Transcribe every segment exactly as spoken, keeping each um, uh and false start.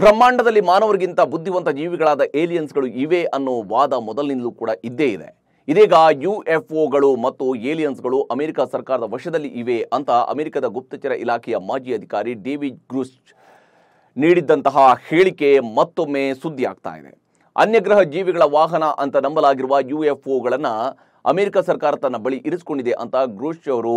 ಬ್ರಹ್ಮಾಂಡದಲ್ಲಿ ಮಾನವರಿಗಿಂತ ಬುದ್ಧಿವಂತ ಜೀವಿಗಳಾದ ಏಲಿಯನ್ಸ್ ಗಳು ಇವೆ ಅನ್ನೋ ವಾದ ಮೊದಲಿನಿಂದಲೂ ಕೂಡ ಇದ್ದೇ ಇದೆ. ಇದೀಗ ಯುಎಫ್ಒ ಗಳು ಮತ್ತು ಏಲಿಯನ್ಸ್ ಗಳು ಅಮೆರಿಕ ಸರ್ಕಾರದ ವಶದಲ್ಲಿ ಇವೆ ಅಂತ ಅಮೆರಿಕದ ಗುಪ್ತಚರ ಇಲಾಖೆಯ ಮಾಜಿ ಅಧಿಕಾರಿ ಡೇವಿಡ್ ಗ್ರುಶ್ ನೀಡಿದಂತಹ ಹೇಳಿಕೆ ಮತ್ತೊಮ್ಮೆ ಸುದ್ದಿ ಆಗ್ತಾ ಇದೆ. ಅನ್ಯಗ್ರಹ ಜೀವಿಗಳ ವಾಹನ ಅಂತ ನಂಬಲಾಗಿರುವ ಯುಎಫ್ಒಗಳನ್ನು ಅಮೆರಿಕ ಸರ್ಕಾರ ತನ್ನ ಬಳಿ ಇರಿಸಿಕೊಂಡಿದೆ ಅಂತ ಗ್ರುಶ್ ಅವರು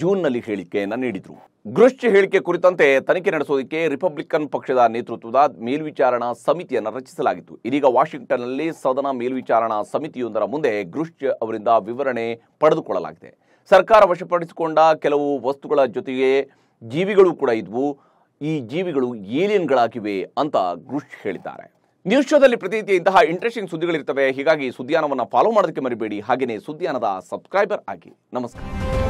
ಜೂನ್ನಲ್ಲಿ ಹೇಳಿಕೆಯನ್ನು ನೀಡಿದರು. ಗ್ರುಶ್ ಹೇಳಿಕೆ ಕುರಿತಂತೆ ತನಿಖೆ ನಡೆಸೋದಕ್ಕೆ ರಿಪಬ್ಲಿಕನ್ ಪಕ್ಷದ ನೇತೃತ್ವದ ಮೇಲ್ವಿಚಾರಣಾ ಸಮಿತಿಯನ್ನು ರಚಿಸಲಾಗಿತ್ತು. ಇದೀಗ ವಾಷಿಂಗ್ಟನ್ನಲ್ಲಿ ಸದನ ಮೇಲ್ವಿಚಾರಣಾ ಸಮಿತಿಯೊಂದರ ಮುಂದೆ ಗ್ರುಶ್ ಅವರಿಂದ ವಿವರಣೆ ಪಡೆದುಕೊಳ್ಳಲಾಗಿದೆ. ಸರ್ಕಾರ ವಶಪಡಿಸಿಕೊಂಡ ಕೆಲವು ವಸ್ತುಗಳ ಜೊತೆಗೆ ಜೀವಿಗಳು ಕೂಡ ಇದ್ವು. ಈ ಜೀವಿಗಳು ಏಲಿಯನ್ಗಳಾಗಿವೆ ಅಂತ ಗ್ರುಶ್ ಹೇಳಿದ್ದಾರೆ. ನ್ಯೂಸ್ ಶೋದಲ್ಲಿ ಪ್ರತಿನಿತ್ಯ ಇಂತಹ ಇಂಟ್ರೆಸ್ಟಿಂಗ್ ಸುದ್ದಿಗಳಿರ್ತವೆ. ಹೀಗಾಗಿ ಸುದ್ದಿಯಾನವನ್ನು ಫಾಲೋ ಮಾಡೋದಕ್ಕೆ ಮರಿಬೇಡಿ. ಹಾಗೆಯೇ ಸುದ್ದಿಯಾನದ ಸಬ್ಸ್ಕ್ರೈಬರ್ ಆಗಿ. ನಮಸ್ಕಾರ.